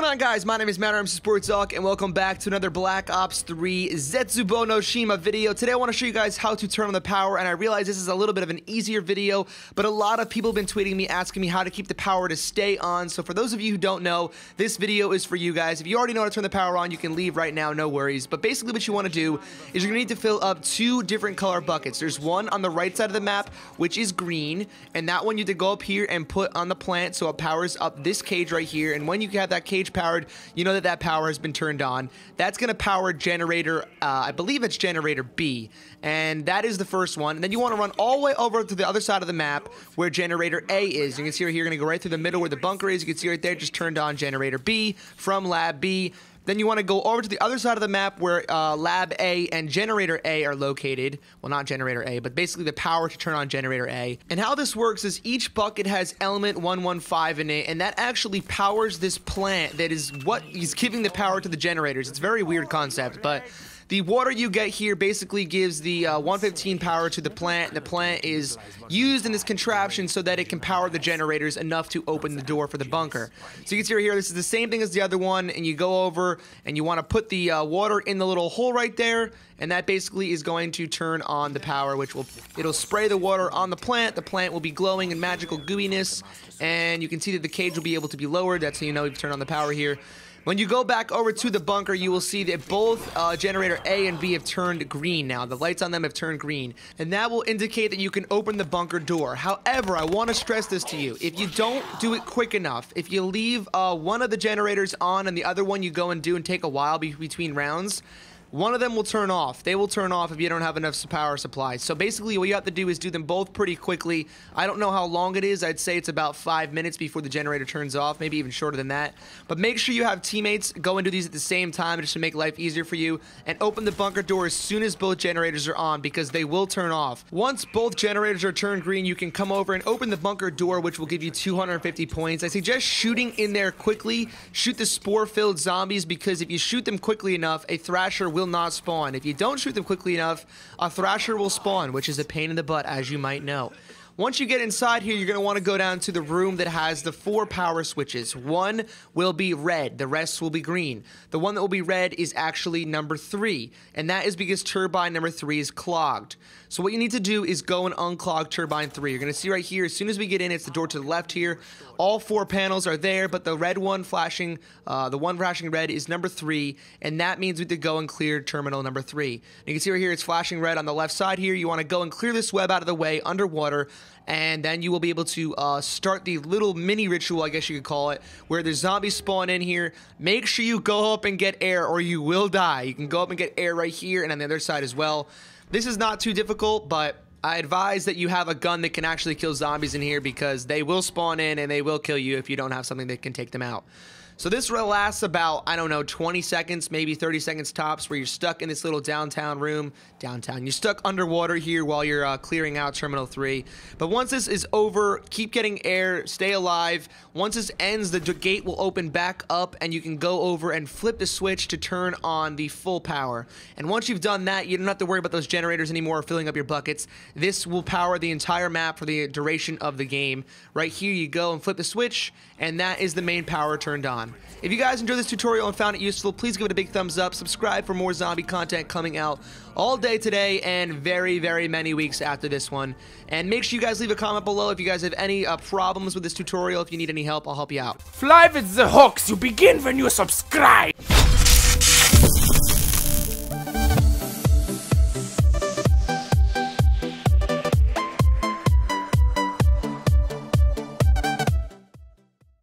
going on, guys? My name is Matt, I'm McSportzHawk, and welcome back to another Black Ops 3 Zetsubo no Shima video. Today I want to show you guys how to turn on the power, and I realize this is a little bit of an easier video, but a lot of people have been tweeting me asking me how to keep the power to stay on. So for those of you who don't know, this video is for you guys. If you already know how to turn the power on, you can leave right now, no worries. But basically what you want to do is you're going to need to fill up two different color buckets. There's one on the right side of the map, which is green, and that one you need to go up here and put on the plant so it powers up this cage right here. And when you have that cage powered, you know that that power has been turned on. That's going to power generator, I believe it's generator B, and that is the first one. And then you want to run all the way over to the other side of the map where generator A is. You can see right here, you're going to go right through the middle where the bunker is. You can see right there, just turned on generator B from lab B. Then you want to go over to the other side of the map where Lab A and Generator A are located. Well, not Generator A, but basically the power to turn on Generator A. And how this works is each bucket has Element 115 in it, and that actually powers this plant that is what is giving the power to the generators. It's a very weird concept, but the water you get here basically gives the 115 power to the plant, and the plant is used in this contraption so that it can power the generators enough to open the door for the bunker. So you can see right here, this is the same thing as the other one, and you go over and you want to put the water in the little hole right there, and that basically is going to turn on the power, which will, it'll spray the water on the plant. The plant will be glowing in magical gooiness, and you can see that the cage will be able to be lowered. That's how you know you've turned on the power here. When you go back over to the bunker, you will see that both generator A and B have turned green now. The lights on them have turned green, and that will indicate that you can open the bunker door. However, I want to stress this to you. If you don't do it quick enough, if you leave one of the generators on and the other one you go and do and take a while between rounds, one of them will turn off. They will turn off if you don't have enough power supplies. So basically what you have to do is do them both pretty quickly. I don't know how long it is. I'd say it's about 5 minutes before the generator turns off, maybe even shorter than that. But make sure you have teammates go and do these at the same time just to make life easier for you. And open the bunker door as soon as both generators are on, because they will turn off. Once both generators are turned green, you can come over and open the bunker door, which will give you 250 points. I suggest shooting in there quickly. Shoot the spore-filled zombies, because if you shoot them quickly enough, a thrasher will not spawn. If you don't shoot them quickly enough, a thrasher will spawn, which is a pain in the butt, as you might know. Once you get inside here, you're going to want to go down to the room that has the four power switches. One will be red, the rest will be green. The one that will be red is actually number 3, and that is because turbine number 3 is clogged. So what you need to do is go and unclog turbine 3. You're going to see right here, as soon as we get in, it's the door to the left here. All four panels are there, but the red one flashing, the one flashing red is number 3, and that means we have to go and clear terminal number 3. And you can see right here, it's flashing red on the left side here. You want to go and clear this web out of the way underwater, and then you will be able to start the little mini ritual, I guess you could call it, where the zombies spawn in here. Make sure you go up and get air or you will die. You can go up and get air right here and on the other side as well. This is not too difficult, but I advise that you have a gun that can actually kill zombies in here, because they will spawn in and they will kill you if you don't have something that can take them out. So this lasts about, I don't know, 20 seconds, maybe 30 seconds tops, where you're stuck in this little downtown room. You're stuck underwater here while you're clearing out Terminal 3. But once this is over, keep getting air, stay alive. Once this ends, the gate will open back up, and you can go over and flip the switch to turn on the full power. And once you've done that, you don't have to worry about those generators anymore or filling up your buckets. This will power the entire map for the duration of the game. Right here, you go and flip the switch, and that is the main power turned on. If you guys enjoyed this tutorial and found it useful, please give it a big thumbs up. Subscribe for more zombie content coming out all day today and very, very many weeks after this one. And make sure you guys leave a comment below if you guys have any problems with this tutorial. If you need any help, I'll help you out. Fly with the hawks. You begin when you subscribe.